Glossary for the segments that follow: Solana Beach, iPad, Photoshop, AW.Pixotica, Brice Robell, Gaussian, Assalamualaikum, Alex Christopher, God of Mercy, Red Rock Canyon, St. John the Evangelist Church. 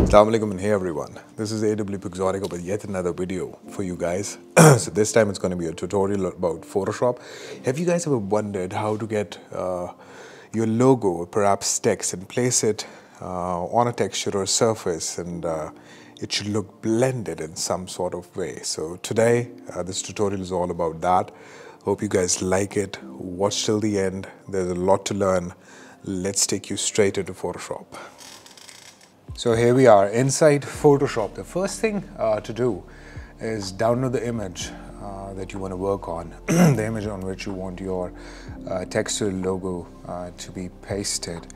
Assalamualaikum and hey everyone, this is AW.Pixotica with yet another video for you guys. So this time it's going to be a tutorial about Photoshop. Have you guys ever wondered how to get your logo or perhaps text and place it on a texture or surface and it should look blended in some sort of way? So today this tutorial is all about that. Hope you guys like it. Watch till the end. There's a lot to learn. Let's take you straight into Photoshop. So here we are inside Photoshop. The first thing to do is download the image that you want to work on, the image on which you want your texture logo to be pasted.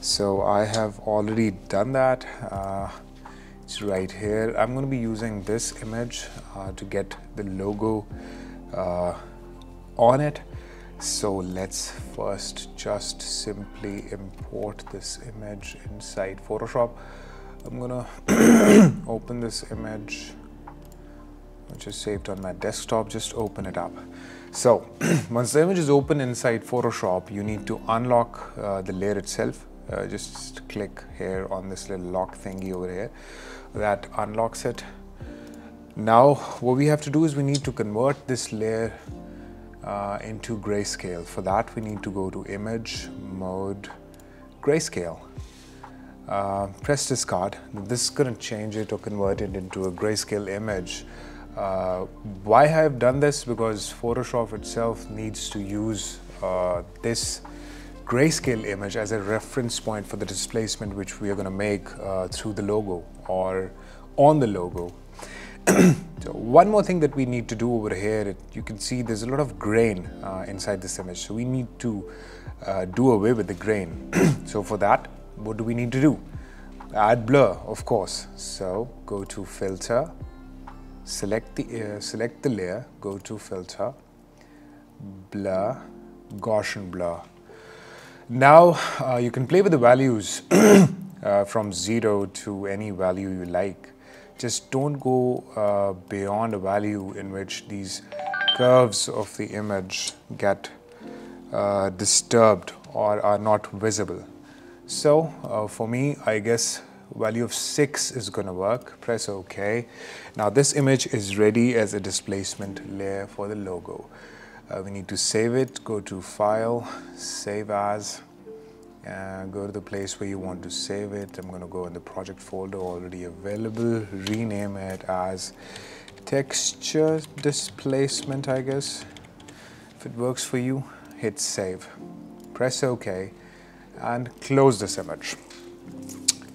So I have already done that. It's right here. I'm going to be using this image to get the logo on it. So let's first just simply import this image inside Photoshop. I'm gonna open this image, which is saved on my desktop. Just open it up. So once the image is open inside Photoshop, you need to unlock the layer itself. Just click here on this little lock thingy over here. That unlocks it. Now what we have to do is we need to convert this layer into grayscale. For that we need to go to image, mode, grayscale. Press discard. This is going to change it or convert it into a grayscale image. Why I have done this, because Photoshop itself needs to use this grayscale image as a reference point for the displacement which we are going to make through the logo or on the logo. So one more thing that we need to do over here, you can see there's a lot of grain inside this image. So we need to do away with the grain. So for that, what do we need to do? Add blur, of course. So go to filter, select the layer, go to filter, blur, Gaussian blur. Now you can play with the values from 0 to any value you like. Just don't go beyond a value in which these curves of the image get disturbed or are not visible. So for me, I guess value of 6 is going to work. Press OK. Now this image is ready as a displacement layer for the logo. We need to save it. Go to File, Save As. Go to the place where you want to save it. I'm going to go in the project folder already available, rename it as texture displacement, I guess. If it works for you, hit save. Press OK and close this image.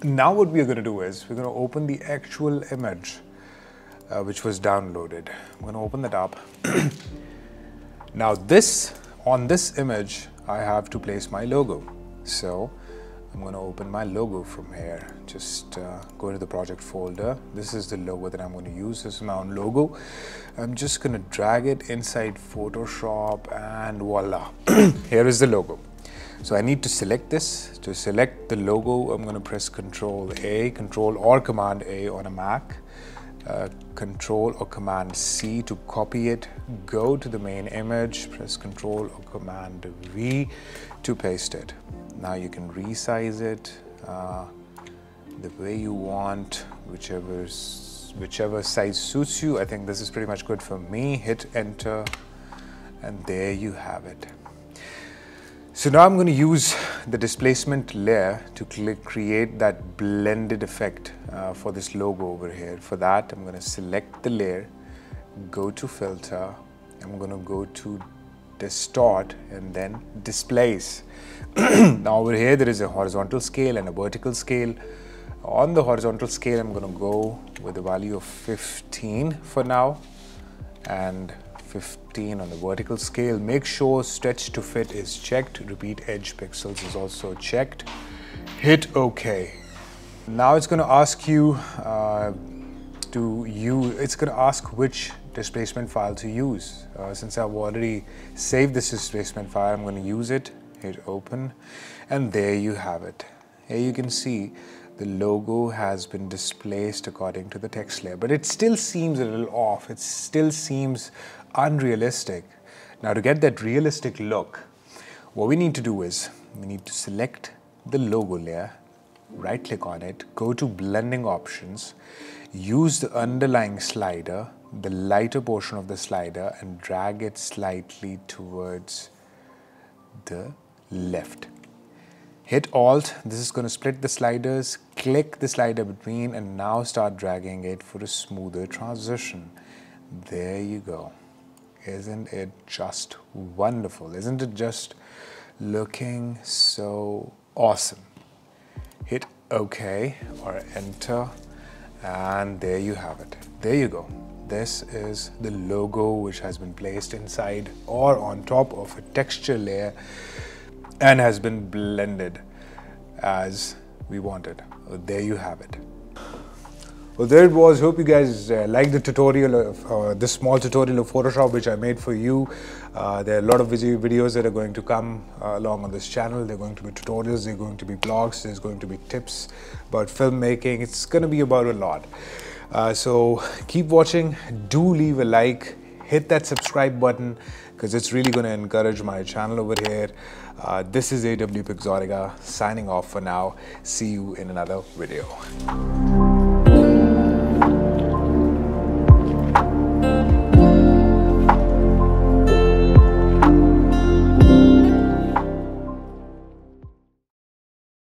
Now what we're going to do is we're going to open the actual image which was downloaded. I'm going to open that up. Now on this image, I have to place my logo. So I'm going to open my logo from here. Just go to the project folder. This is the logo that I'm going to use. This is my own logo. I'm just going to drag it inside Photoshop and voila. Here is the logo. So I need to select this. To select the logo, I'm going to press Ctrl or Command A on a Mac. Ctrl or Command C to copy it. Go to the main image, press Ctrl or Command V to paste it. Now you can resize it the way you want, whichever size suits you. I think this is pretty much good for me. Hit enter and there you have it. So now I'm going to use the displacement layer to create that blended effect for this logo over here. For that, I'm going to select the layer, go to filter, I'm going to go to distort and then displace. Now over here there is a horizontal scale and a vertical scale. On the horizontal scale, I'm going to go with a value of 15 for now and 15 on the vertical scale. Make sure stretch to fit is checked. Repeat edge pixels is also checked. Hit OK. Now it's going to ask you it's going to ask which displacement file to use. Since I've already saved this displacement file, I'm going to use it. Hit open and there you have it. Here you can see the logo has been displaced according to the text layer, but it still seems a little off. It still seems unrealistic. Now to get that realistic look, What we need to do is we need to select the logo layer, right click on it, go to blending options, use the underlying slider, the lighter portion of the slider, and drag it slightly towards the left. Hit Alt, this is going to split the sliders, click the slider between, and now start dragging it for a smoother transition. There you go. Isn't it just wonderful? Isn't it just looking so awesome? Hit OK or Enter, and there you have it. There you go. This is the logo which has been placed inside or on top of a texture layer and has been blended as we wanted. There you have it. Well, there it was. Hope you guys liked the tutorial of this small tutorial of Photoshop which I made for you. There are a lot of videos that are going to come along on this channel. There are going to be tutorials, there are going to be blogs, there's going to be tips about filmmaking. It's going to be about a lot. So keep watching, do leave a like, hit that subscribe button because it's really going to encourage my channel over here. This is AW.Pixotica signing off for now. See you in another video.